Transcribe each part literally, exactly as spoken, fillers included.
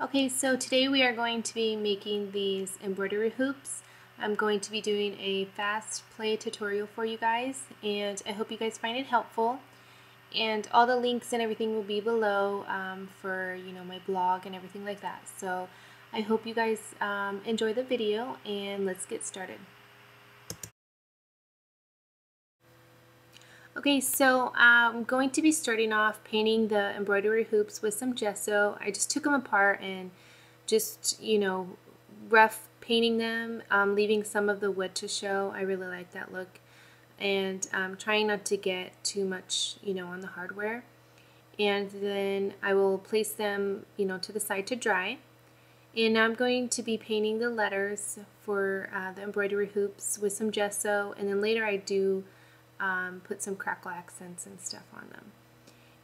Okay, so today we are going to be making these embroidery hoops. I'm going to be doing a fast play tutorial for you guys, and I hope you guys find it helpful. And all the links and everything will be below um, for, you know, my blog and everything like that. So I hope you guys um, enjoy the video, and let's get started. Okay, so I'm going to be starting off painting the embroidery hoops with some gesso. I just took them apart and just, you know, rough painting them, um, leaving some of the wood to show. I really like that look. And I'm um, trying not to get too much, you know, on the hardware. And then I will place them, you know, to the side to dry. And now I'm going to be painting the letters for uh, the embroidery hoops with some gesso. And then later I do... Um, put some crackle accents and stuff on them.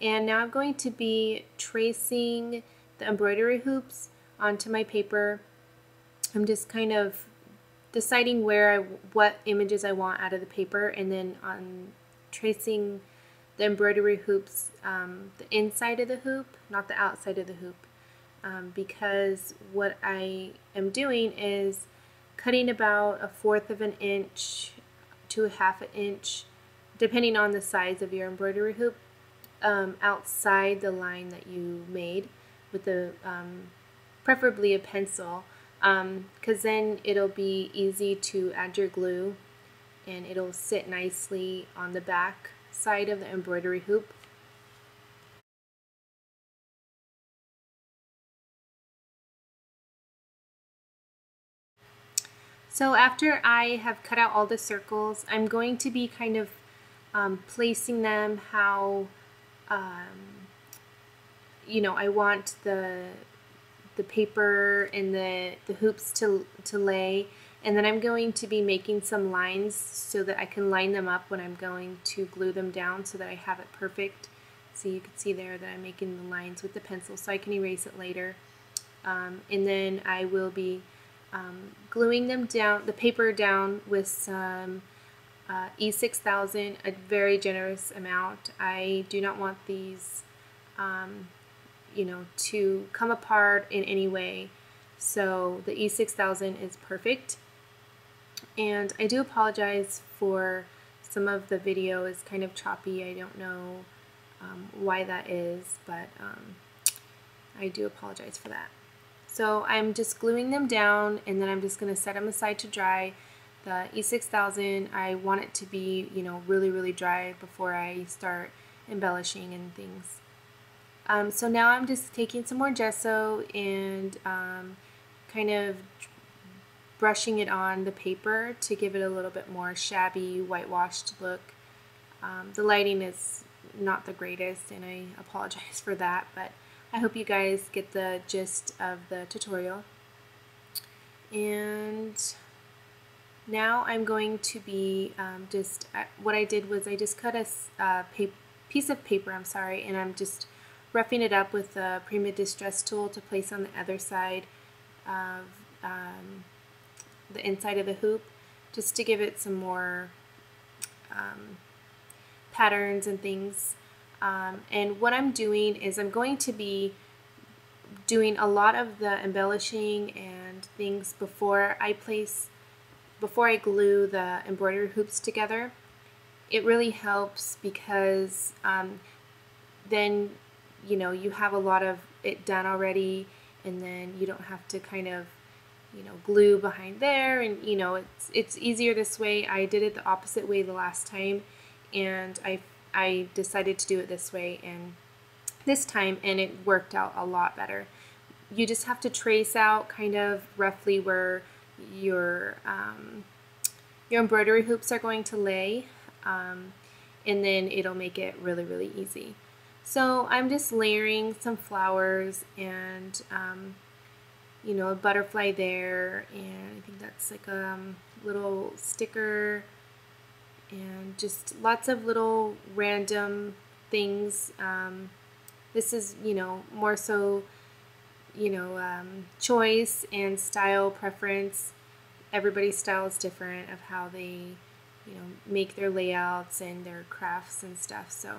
And now I'm going to be tracing the embroidery hoops onto my paper. I'm just kind of deciding where I, what images I want out of the paper, and then on tracing the embroidery hoops, um, the inside of the hoop, not the outside of the hoop, um, because what I am doing is cutting about a fourth of an inch to a half an inch, depending on the size of your embroidery hoop, um, outside the line that you made with a, um, preferably a pencil, because um, then it'll be easy to add your glue and it'll sit nicely on the back side of the embroidery hoop. So after I have cut out all the circles, I'm going to be kind of Um, placing them how um, you know, I want the the paper and the, the hoops to, to lay, and then I'm going to be making some lines so that I can line them up when I'm going to glue them down so that I have it perfect. So you can see there that I'm making the lines with the pencil so I can erase it later, um, and then I will be um, gluing them down, the paper down, with some Uh, E six thousand, a very generous amount. I do not want these, um, you know, to come apart in any way. So the E six thousand is perfect. And I do apologize for some of the video is kind of choppy. I don't know um, why that is, but um, I do apologize for that. So I'm just gluing them down, and then I'm just going to set them aside to dry. The E six thousand, I want it to be, you know, really, really dry before I start embellishing and things. Um, so now I'm just taking some more gesso and um, kind of brushing it on the paper to give it a little bit more shabby, whitewashed look. Um, the lighting is not the greatest, and I apologize for that, but I hope you guys get the gist of the tutorial. And... now I'm going to be um, just, uh, what I did was I just cut a uh, piece of paper, I'm sorry, and I'm just roughing it up with the Prima distress tool to place on the other side of um, the inside of the hoop, just to give it some more um, patterns and things. Um, and what I'm doing is I'm going to be doing a lot of the embellishing and things before I place Before I glue the embroidery hoops together. It really helps because um, then, you know, you have a lot of it done already, and then you don't have to kind of, you know, glue behind there, and, you know, it's it's easier this way. I did it the opposite way the last time, and I, I decided to do it this way and this time, and it worked out a lot better. You just have to trace out kind of roughly where your um, your embroidery hoops are going to lay, um, and then it'll make it really, really easy. So I'm just layering some flowers and um, you know, a butterfly there, and I think that's like a um, little sticker, and just lots of little random things. Um, this is, you know, more so, you know, um, choice and style preference. Everybody's style is different of how they, you know, make their layouts and their crafts and stuff. So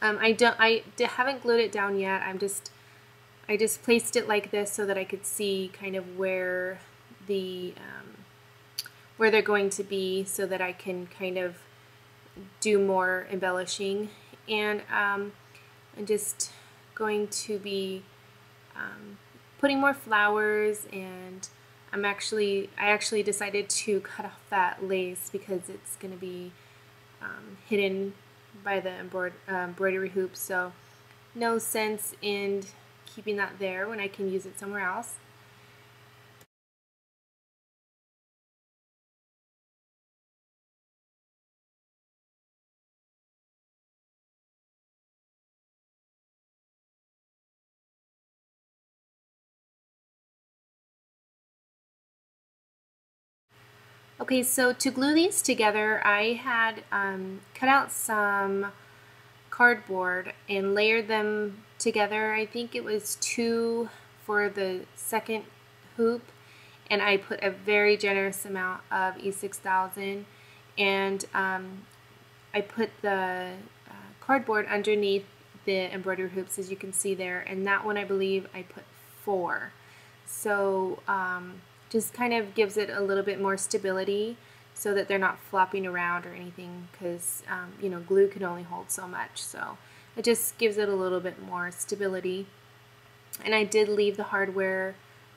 um, I don't, I haven't glued it down yet. I'm just I just placed it like this so that I could see kind of where the um, where they're going to be, so that I can kind of do more embellishing. And um, I'm just going to be um, putting more flowers, and I'm actually I actually decided to cut off that lace because it's going to be um, hidden by the embroid uh, embroidery hoop, so no sense in keeping that there when I can use it somewhere else. Okay, so to glue these together, I had um, cut out some cardboard and layered them together. I think it was two for the second hoop, and I put a very generous amount of E six thousand, and um, I put the uh, cardboard underneath the embroidery hoops, as you can see there, and that one I believe I put four. So um, just kind of gives it a little bit more stability so that they're not flopping around or anything, because um, you know, glue can only hold so much, so it just gives it a little bit more stability. And I did leave the hardware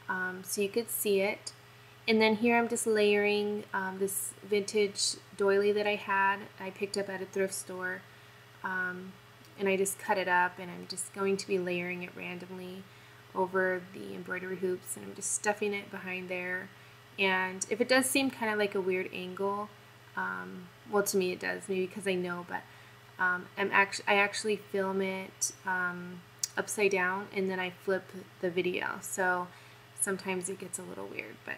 um, so you could see it. And then here I'm just layering um, this vintage doily that I had, I picked up at a thrift store, um, and I just cut it up, and I'm just going to be layering it randomly over the embroidery hoops, and I'm just stuffing it behind there. And if it does seem kind of like a weird angle, um, well, to me it does, maybe because I know, but um, I'm actually I actually film it um, upside down, and then I flip the video, so sometimes it gets a little weird, but.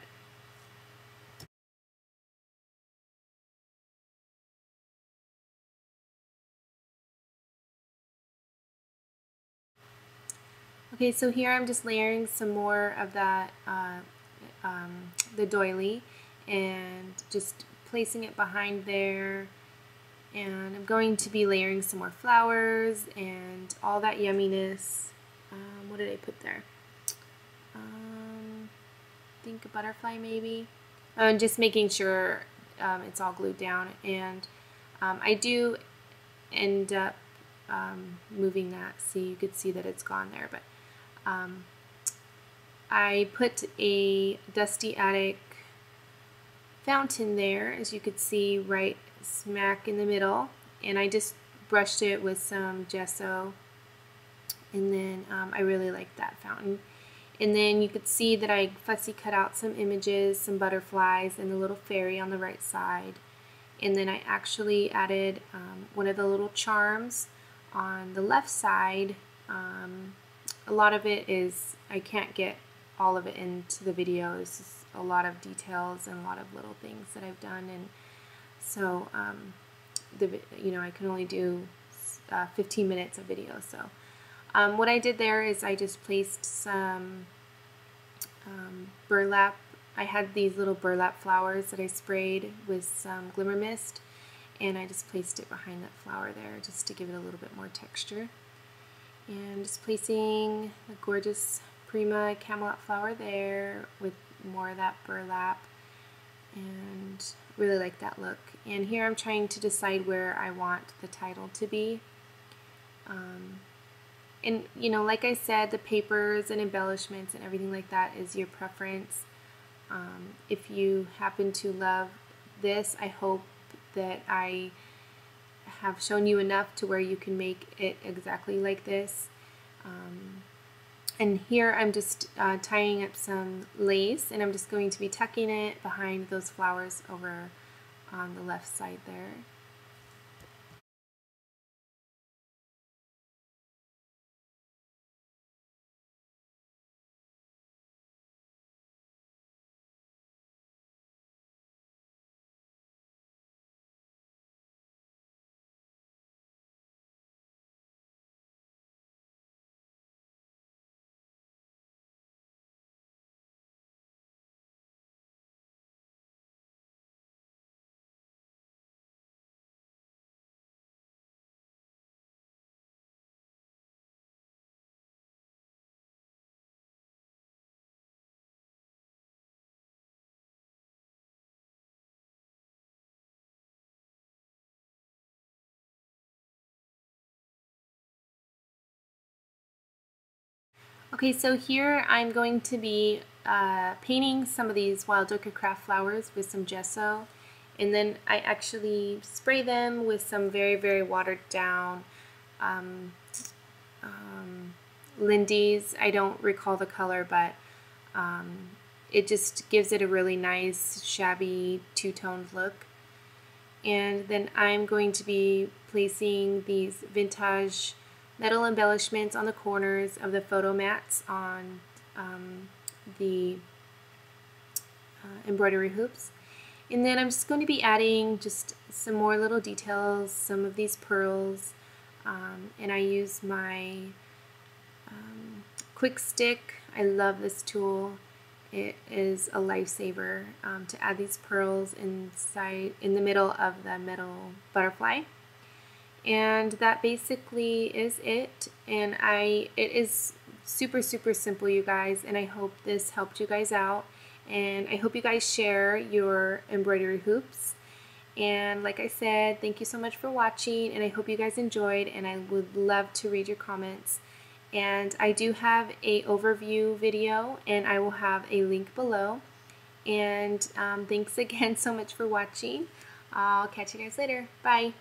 Okay, so here I'm just layering some more of that, uh, um, the doily, and just placing it behind there. And I'm going to be layering some more flowers and all that yumminess. Um, what did I put there? Um, I think a butterfly maybe. And just making sure um, it's all glued down. And um, I do end up um, moving that, so you could see that it's gone there, but. Um, I put a dusty attic fountain there, as you could see, right smack in the middle, and I just brushed it with some gesso, and then um, I really liked that fountain. And then you could see that I fussy cut out some images, some butterflies, and the little fairy on the right side. And then I actually added um, one of the little charms on the left side. Um, A lot of it is, I can't get all of it into the video. It's just a lot of details and a lot of little things that I've done, and so um, the you know I can only do uh, fifteen minutes of video. So um, what I did there is I just placed some um, burlap. I had these little burlap flowers that I sprayed with some glimmer mist, and I just placed it behind that flower there just to give it a little bit more texture. And I'm just placing the gorgeous Prima Camelot flower there with more of that burlap, and really like that look. And here I'm trying to decide where I want the title to be. Um, and you know, like I said, the papers and embellishments and everything like that is your preference. Um, if you happen to love this, I hope that I have shown you enough to where you can make it exactly like this. Um, and here I'm just uh, tying up some lace, and I'm just going to be tucking it behind those flowers over on the left side there. Okay, so here I'm going to be uh, painting some of these Wildoka craft flowers with some gesso, and then I actually spray them with some very, very watered down um, um, Lindy's. I don't recall the color, but um, it just gives it a really nice, shabby, two-toned look. And then I'm going to be placing these vintage metal embellishments on the corners of the photo mats on um, the uh, embroidery hoops. And then I'm just going to be adding just some more little details, some of these pearls, um, and I use my um, quick stick. I love this tool. It is a lifesaver um, to add these pearls inside in the middle of the metal butterfly. And that basically is it, and I it is super super simple, you guys, and I hope this helped you guys out, and I hope you guys share your embroidery hoops. And like I said, thank you so much for watching, and I hope you guys enjoyed, and I would love to read your comments. And I do have a overview video, and I will have a link below. And um, thanks again so much for watching. I'll catch you guys later. Bye.